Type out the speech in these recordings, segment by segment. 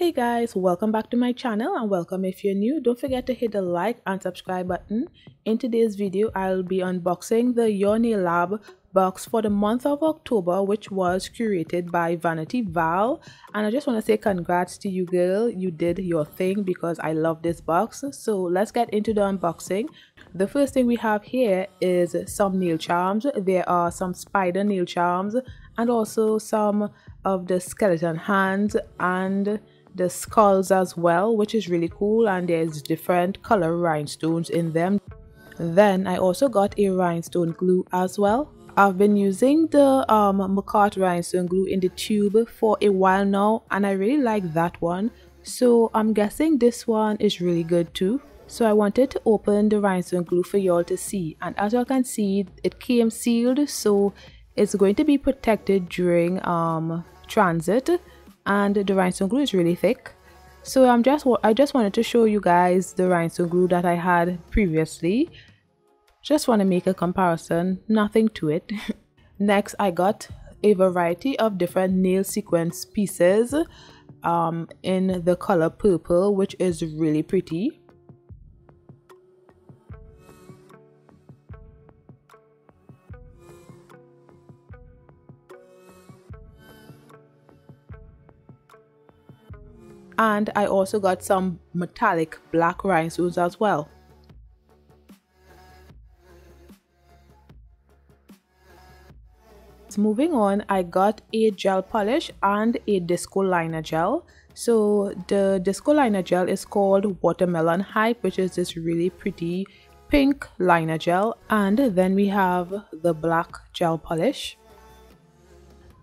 Hey guys, welcome back to my channel, and welcome if you're new. Don't forget to hit the like and subscribe button. In today's video, I'll be unboxing the Your Nail Lab box for the month of October, which was curated by Vanity Val. And I just want to say congrats to you, girl. You did your thing because I love this box. So let's get into the unboxing. The first thing we have here is some nail charms. There are some spider nail charms and also some of the skeleton hands and the skulls as well, which is really cool, and there's different color rhinestones in them. Then I also got a rhinestone glue as well. I've been using the Makartt rhinestone glue in the tube for a while now, and I really like that one, so I'm guessing this one is really good too. So I wanted to open the rhinestone glue for y'all to see, and as y'all can see, it came sealed, so it's going to be protected during transit. And the rhinestone glue is really thick, so I just wanted to show you guys the rhinestone glue that I had previously. Just want to make a comparison, nothing to it. Next, I got a variety of different nail sequence pieces in the color purple, which is really pretty. And I also got some metallic black rhinestones as well. So moving on, I got a gel polish and a disco liner gel. So the disco liner gel is called Watermelon Hype, which is this really pretty pink liner gel. And then we have the black gel polish.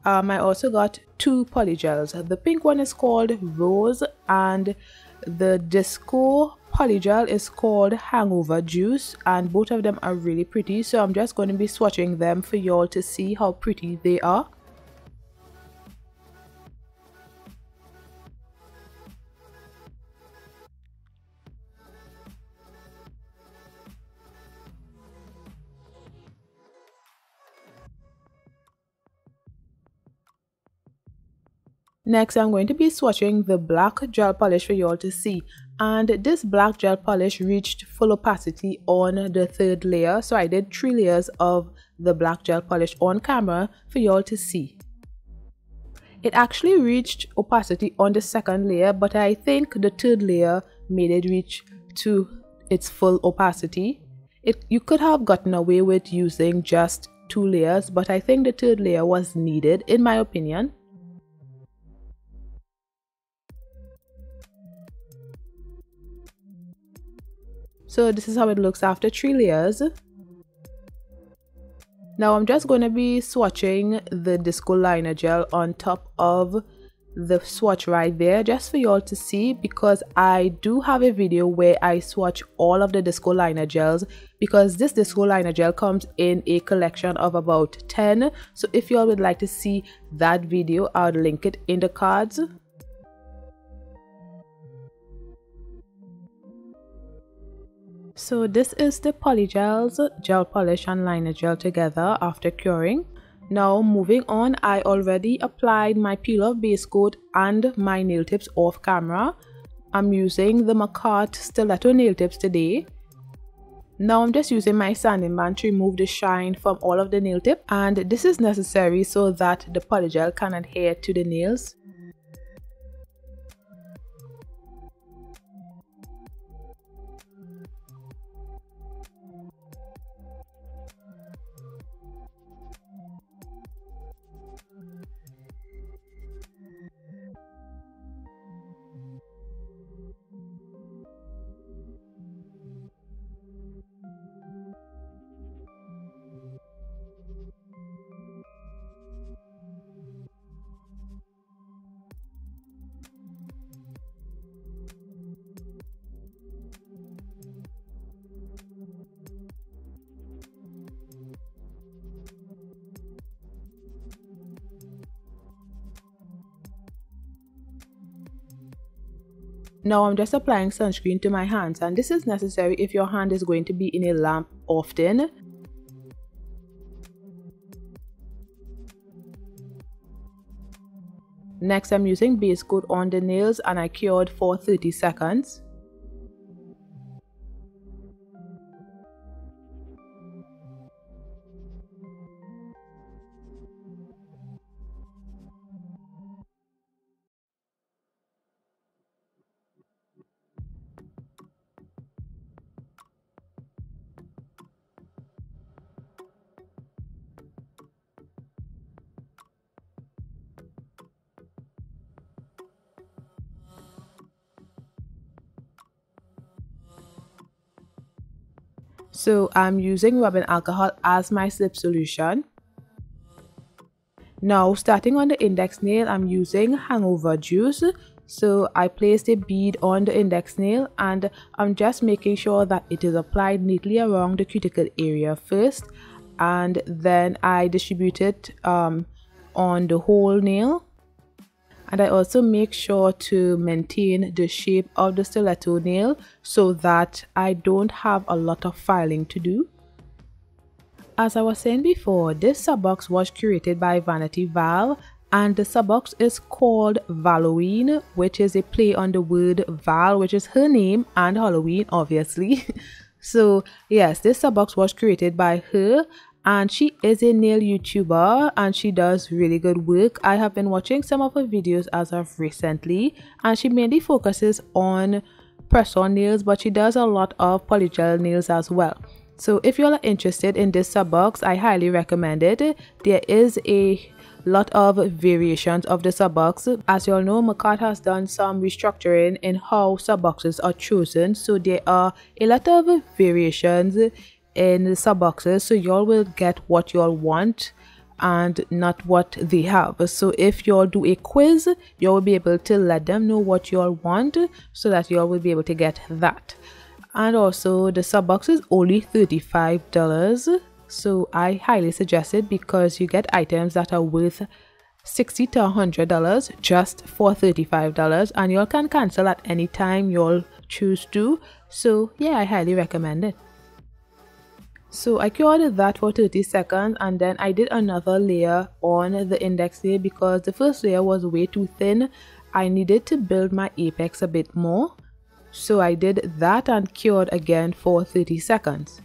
I also got two polygels. The pink one is called Rose, and the disco polygel is called Hangover Juice, and both of them are really pretty, so I'm just going to be swatching them for y'all to see how pretty they are. Next, I'm going to be swatching the black gel polish for y'all to see, and this black gel polish reached full opacity on the third layer, so I did 3 layers of the black gel polish on camera for y'all to see. It actually reached opacity on the second layer, but I think the third layer made it reach to its full opacity. You could have gotten away with using just 2 layers, but I think the third layer was needed, in my opinion. So this is how it looks after 3 layers. Now I'm just going to be swatching the disco liner gel on top of the swatch right there, just for y'all to see, because I do have a video where I swatch all of the disco liner gels, because this disco liner gel comes in a collection of about 10. So if y'all would like to see that video, I'll link it in the cards. So this is the polygels, gel polish and liner gel together after curing. Now moving on, I already applied my peel off base coat and my nail tips off camera. I'm using the Makartt stiletto nail tips today. Now I'm just using my sanding band to remove the shine from all of the nail tip, and this is necessary so that the polygel can adhere to the nails. Now I'm just applying sunscreen to my hands, and this is necessary if your hand is going to be in a lamp often. Next, I'm using base coat on the nails and I cured for 30 seconds. So I'm using rubbing alcohol as my slip solution. Now starting on the index nail, I'm using Hangover Juice. So I placed a bead on the index nail and I'm just making sure that it is applied neatly around the cuticle area first, and then I distribute it on the whole nail. And I also make sure to maintain the shape of the stiletto nail so that I don't have a lot of filing to do. As I was saying before, this sub-box was curated by Vanity Val, and the sub-box is called Valoween, which is a play on the word Val, which is her name, and Halloween, obviously. So yes, this sub-box was created by her. And she is a nail YouTuber and she does really good work. I have been watching some of her videos as of recently, and she mainly focuses on press-on nails, but she does a lot of polygel nails as well. So if you all are interested in this sub box, I highly recommend it. There is a lot of variations of the sub box. As you all know, Makartt has done some restructuring in how sub boxes are chosen, so there are a lot of variations in the sub boxes, so y'all will get what y'all want and not what they have. So if y'all do a quiz, y'all will be able to let them know what y'all want so that y'all will be able to get that. And also the sub box is only $35, so I highly suggest it because you get items that are worth $60 to $100 just for $35, and y'all can cancel at any time y'all choose to. So yeah, I highly recommend it. So I cured that for 30 seconds and then I did another layer on the index nail because the first layer was way too thin. I needed to build my apex a bit more. So I did that and cured again for 30 seconds.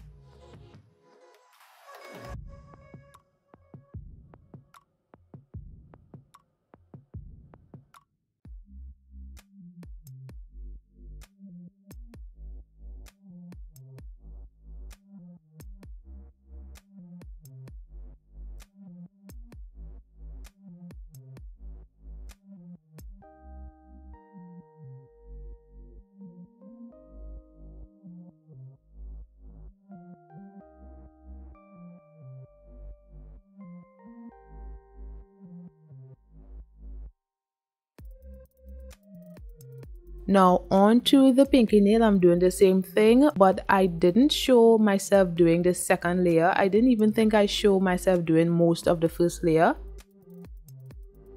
Now on to the pinky nail, I'm doing the same thing, but I didn't show myself doing the second layer. I didn't even think I showed myself doing most of the first layer.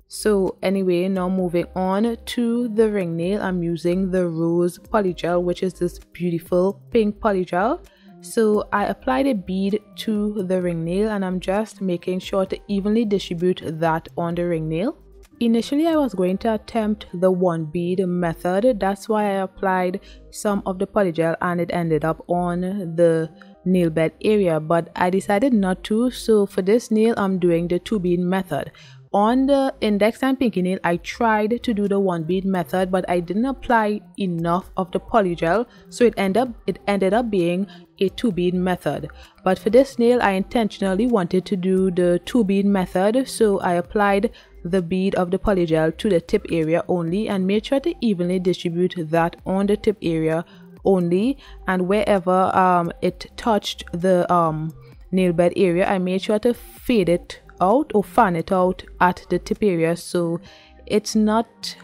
So anyway, now moving on to the ring nail, I'm using the Rose polygel, which is this beautiful pink polygel. So I applied a bead to the ring nail and I'm just making sure to evenly distribute that on the ring nail. Initially, I was going to attempt the one bead method. That's why I applied some of the polygel and it ended up on the nail bed area, but I decided not to. So for this nail, I'm doing the two bead method. On the index and pinky nail, I tried to do the one bead method, but I didn't apply enough of the polygel, so it ended up being a two bead method. But for this nail, I intentionally wanted to do the two bead method, so I applied the bead of the polygel to the tip area only and made sure to evenly distribute that on the tip area only, and wherever it touched the nail bed area, I made sure to fade it out or fan it out at the tip area, so it's not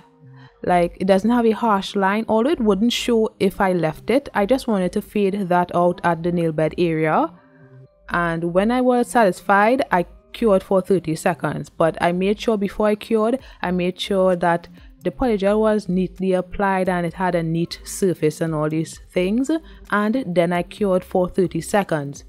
like it doesn't have a harsh line, although it wouldn't show if I left it. I just wanted to fade that out at the nail bed area, and when I was satisfied, I cured for 30 seconds, but I made sure before I cured, I made sure that the polygel was neatly applied and it had a neat surface and all these things, and then I cured for 30 seconds.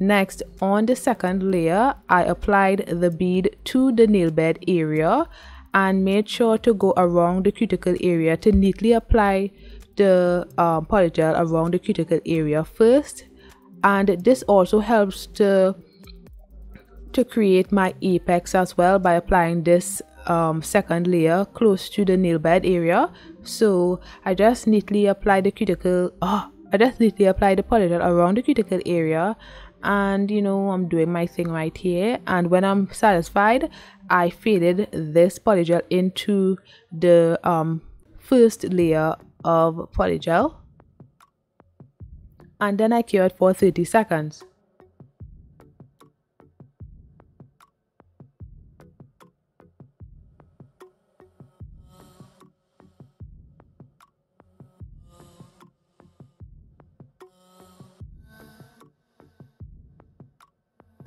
Next, on the second layer, I applied the bead to the nail bed area and made sure to go around the cuticle area to neatly apply the polygel gel around the cuticle area first. And this also helps to create my apex as well by applying this second layer close to the nail bed area. So I just neatly apply the cuticle. I just neatly apply the polygel around the cuticle area, and you know, I'm doing my thing right here. And when I'm satisfied, I faded this polygel into the first layer of polygel, and then I cured for 30 seconds.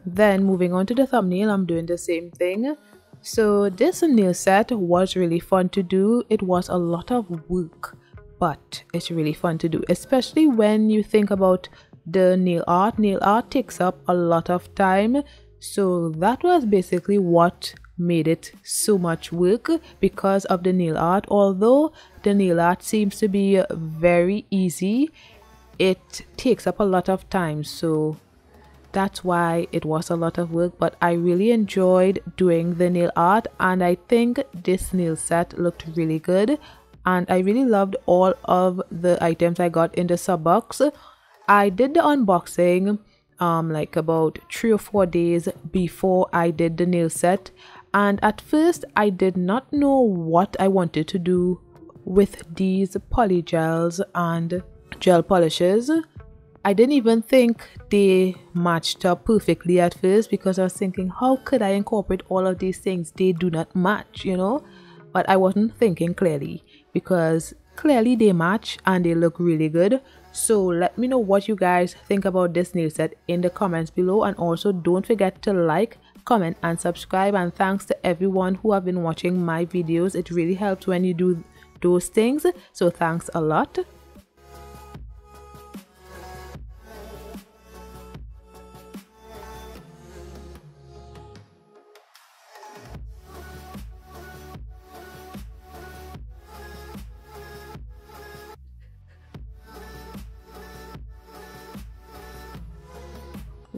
Then moving on to the thumbnail, I'm doing the same thing. So this nail set was really fun to do. It was a lot of work, but it's really fun to do, especially when you think about the nail art. Nail art takes up a lot of time, so that was basically what made it so much work, because of the nail art. Although the nail art seems to be very easy, it takes up a lot of time, so that's why it was a lot of work. But I really enjoyed doing the nail art, and I think this nail set looked really good, and I really loved all of the items I got in the sub box. I did the unboxing like about 3 or 4 days before I did the nail set, and at first I did not know what I wanted to do with these polygels and gel polishes. I didn't even think they matched up perfectly at first, because I was thinking, how could I incorporate all of these things? They do not match, you know. But I wasn't thinking clearly, because clearly they match and they look really good. So let me know what you guys think about this nail set in the comments below, and also don't forget to like, comment and subscribe. And thanks to everyone who have been watching my videos. It really helps when you do those things, so thanks a lot.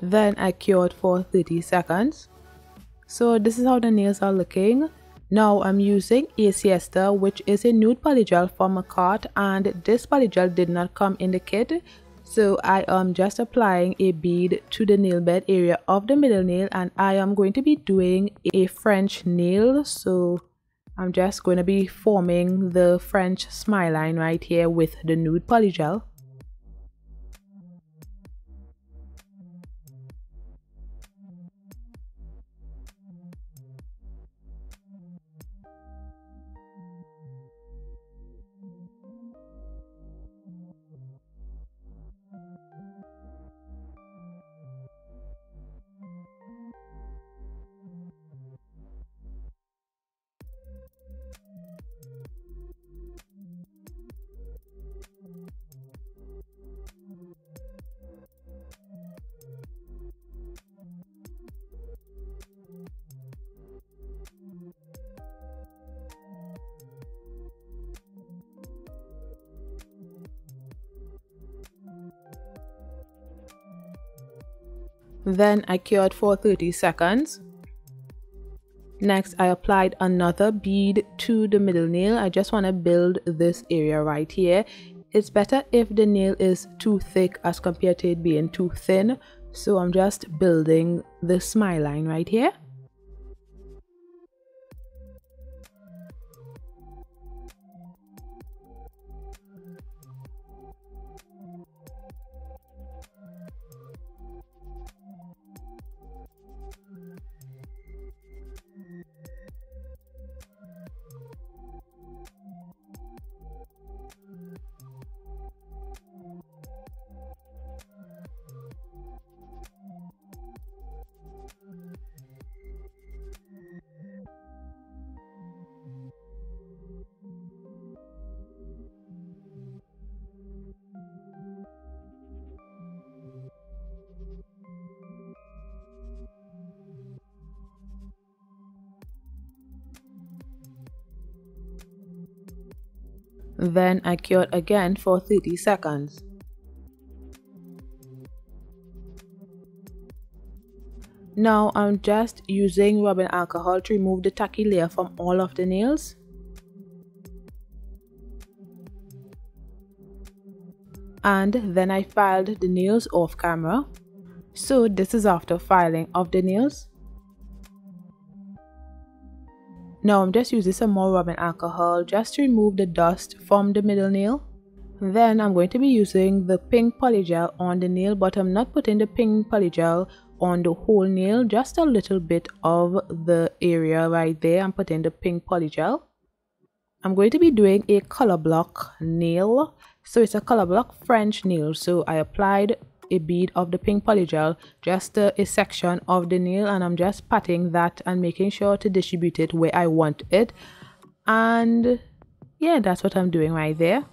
Then I cured for 30 seconds. So this is how the nails are looking. Now I'm using a Siesta, which is a nude polygel from Makartt, and this polygel did not come in the kit. So I am just applying a bead to the nail bed area of the middle nail, and I am going to be doing a French nail. So I'm just going to be forming the French smile line right here with the nude polygel. Then I cured for 30 seconds. Next, I applied another bead to the middle nail. I just want to build this area right here. It's better if the nail is too thick as compared to it being too thin. So I'm just building the smile line right here. Then I cured again for 30 seconds. Now I'm just using rubbing alcohol to remove the tacky layer from all of the nails. And then I filed the nails off camera. So this is after filing of the nails. Now I'm just using some more rubbing alcohol just to remove the dust from the middle nail. Then I'm going to be using the pink polygel on the nail, but I'm not putting the pink polygel on the whole nail, just a little bit of the area right there. I'm putting the pink polygel. I'm going to be doing a color block nail. So it's a color block French nail. So I applied a bead of the pink polygel, just a section of the nail, and I'm just patting that and making sure to distribute it where I want it. And yeah, that's what I'm doing right there.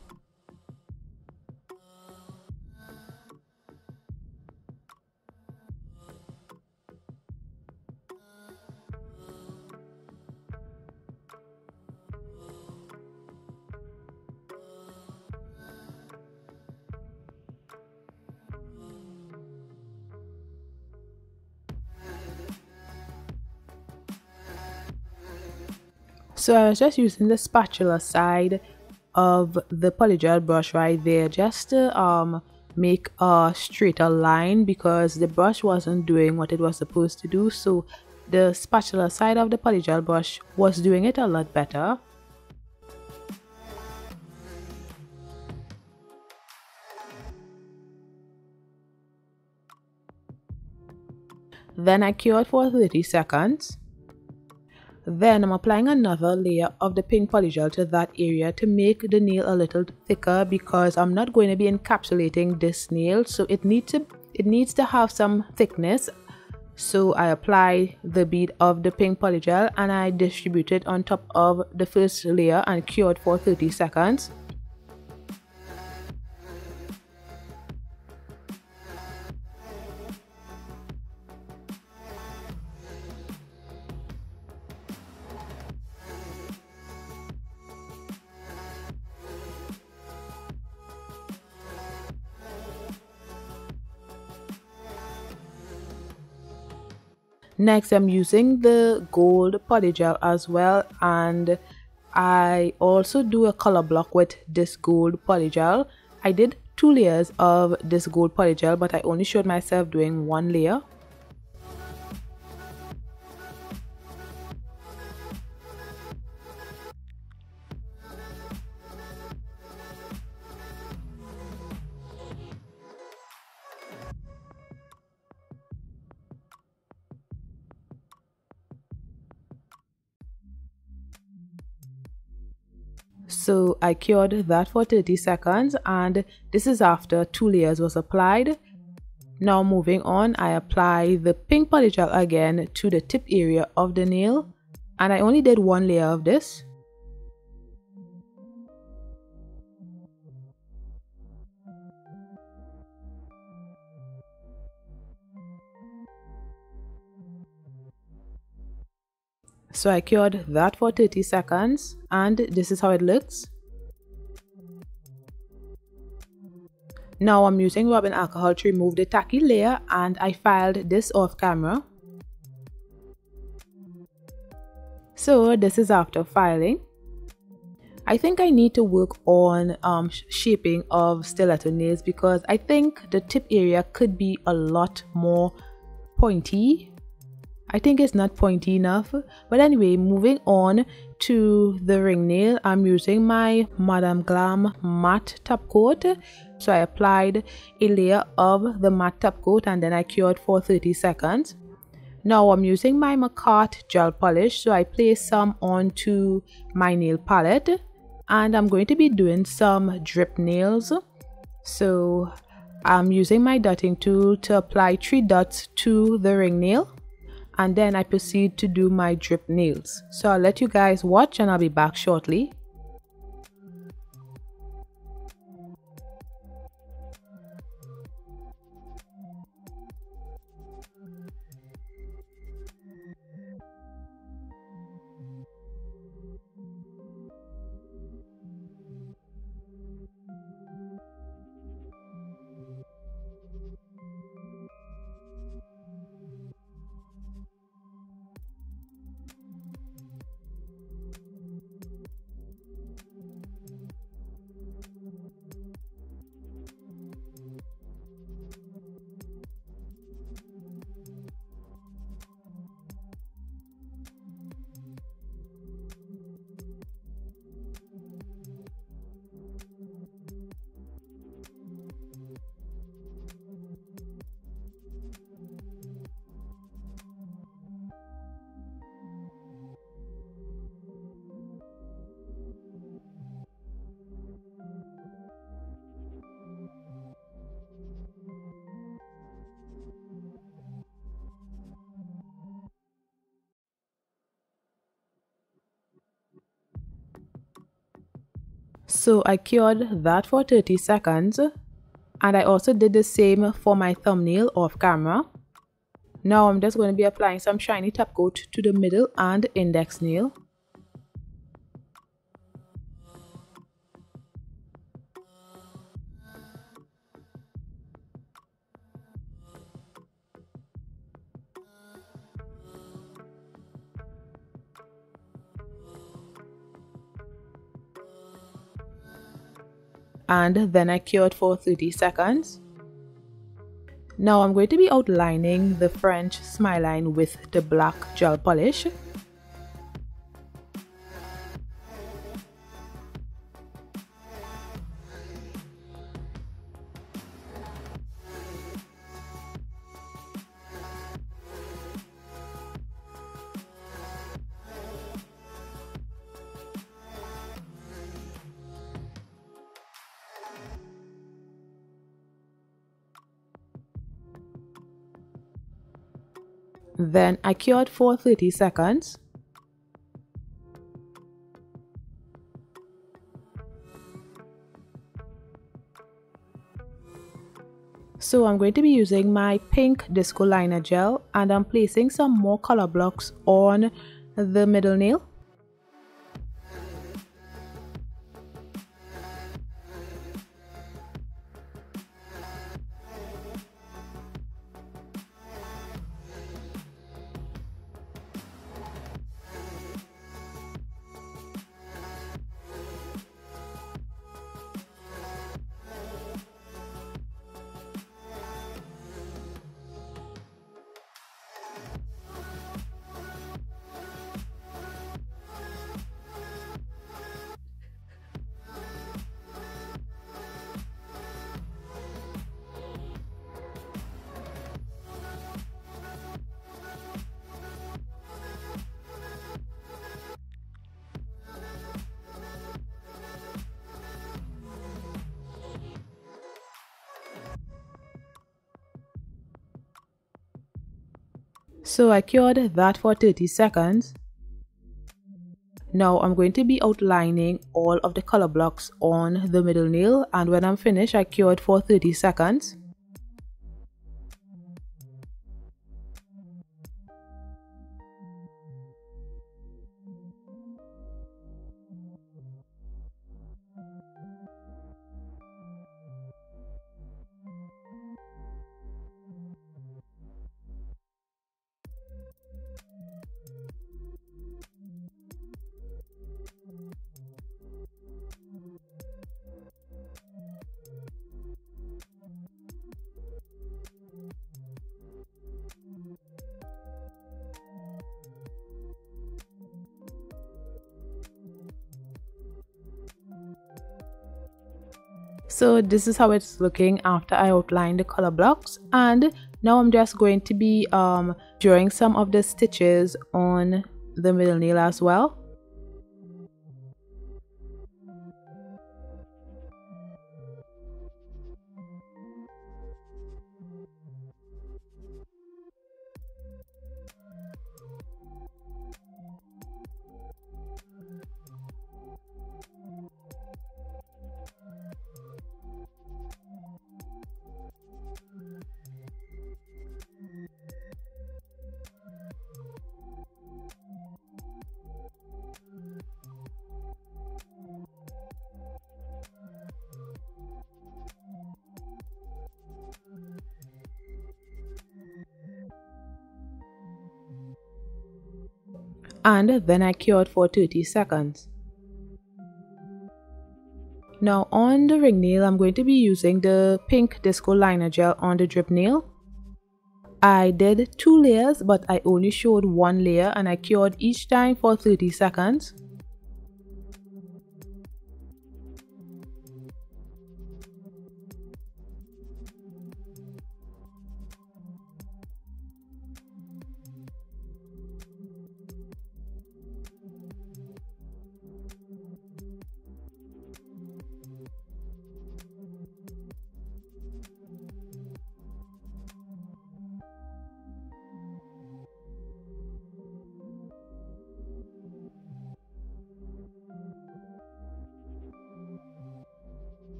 So I was just using the spatula side of the polygel brush right there just to make a straighter line, because the brush wasn't doing what it was supposed to do. So the spatula side of the polygel brush was doing it a lot better. Then I cured for 30 seconds. Then I'm applying another layer of the pink polygel to that area to make the nail a little thicker, because I'm not going to be encapsulating this nail, so it needs to have some thickness. So I apply the bead of the pink polygel and I distribute it on top of the first layer and cured for 30 seconds. Next, I'm using the gold polygel as well, and I also do a color block with this gold polygel. I did 2 layers of this gold polygel, but I only showed myself doing 1 layer. So I cured that for 30 seconds, and this is after 2 layers was applied. Now moving on, I apply the pink polygel again to the tip area of the nail, and I only did 1 layer of this. So I cured that for 30 seconds, and this is how it looks. Now I'm using rubbing alcohol to remove the tacky layer, and I filed this off camera. So this is after filing. I think I need to work on shaping of stiletto nails, because I think the tip area could be a lot more pointy. I think it's not pointy enough, but anyway, moving on to the ring nail, I'm using my Madam Glam matte top coat. So I applied a layer of the matte top coat, and then I cured for 30 seconds. Now I'm using my Makartt gel polish, so I place some onto my nail palette, and I'm going to be doing some drip nails. So I'm using my dotting tool to apply 3 dots to the ring nail. And then I proceed to do my drip nails. So I'll let you guys watch and I'll be back shortly. So I cured that for 30 seconds. And I also did the same for my thumbnail off camera. Now I'm just going to be applying some shiny top coat to the middle and index nail. And then I cured for 30 seconds. Now I'm going to be outlining the French smile line with the black gel polish. Then I cured for 30 seconds. So I'm going to be using my pink disco liner gel and I'm placing some more color blocks on the middle nail. So I cured that for 30 seconds. Now I'm going to be outlining all of the color blocks on the middle nail, and when I'm finished, I cured for 30 seconds. So this is how it's looking after I outlined the color blocks, and now I'm just going to be drawing some of the stitches on the middle nail as well. And then I cured for 30 seconds. Now on the ring nail, I'm going to be using the pink disco liner gel on the drip nail. I did 2 layers, but I only showed 1 layer, and I cured each time for 30 seconds.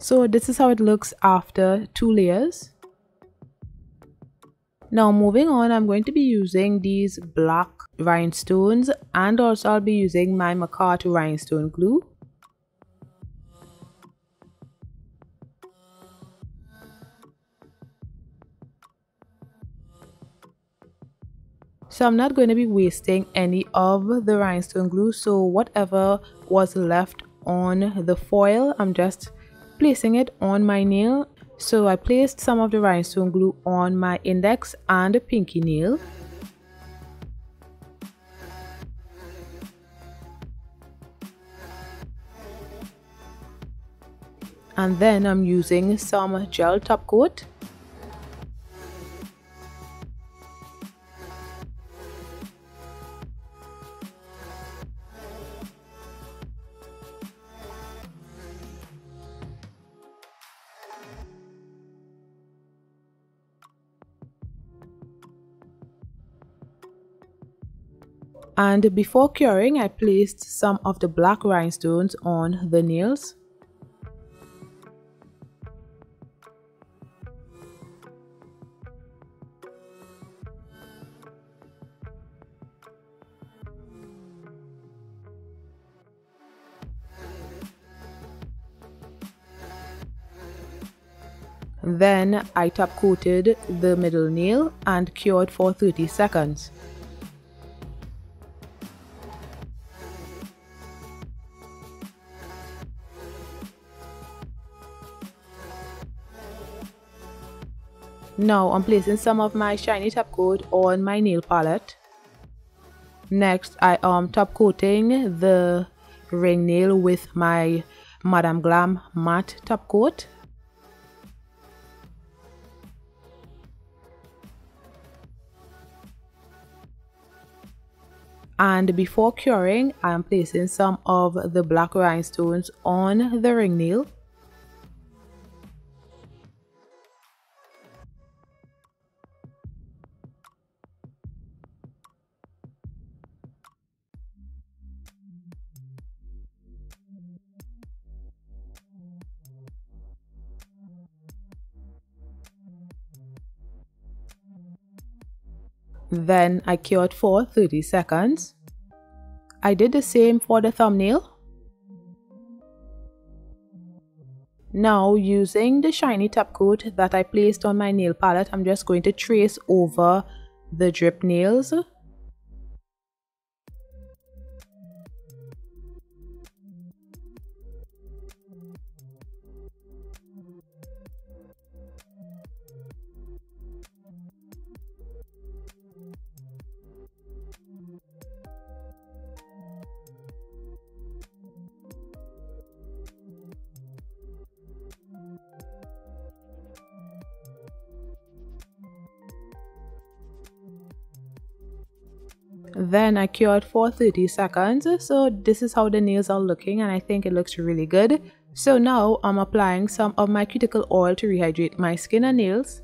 So this is how it looks after 2 layers. Now moving on, I'm going to be using these black rhinestones, and also I'll be using my Makartt rhinestone glue. So I'm not going to be wasting any of the rhinestone glue, so whatever was left on the foil, I'm just placing it on my nail. So I placed some of the rhinestone glue on my index and pinky nail. And then I'm using some gel top coat. And before curing, I placed some of the black rhinestones on the nails. Then I top coated the middle nail and cured for 30 seconds. Now I'm placing some of my shiny top coat on my nail palette. Next, I am top coating the ring nail with my Madam Glam matte top coat. And before curing, I am placing some of the black rhinestones on the ring nail. Then I cured for 30 seconds. I did the same for the thumbnail. Now, using the shiny top coat that I placed on my nail palette, I'm just going to trace over the drip nails. Then I cured for 30 seconds. So this is how the nails are looking, and I think it looks really good. So now I'm applying some of my cuticle oil to rehydrate my skin and nails.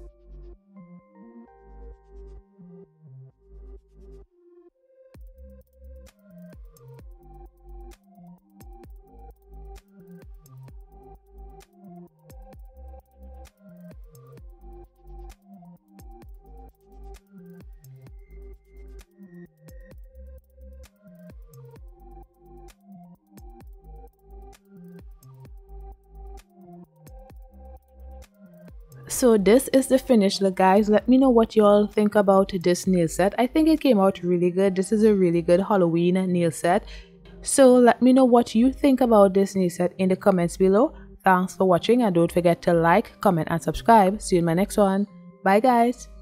So this is the finished look, guys. Let me know what y'all think about this nail set. I think it came out really good. This is a really good Halloween nail set. So let me know what you think about this nail set in the comments below. Thanks for watching, and don't forget to like, comment and subscribe. See you in my next one. Bye guys.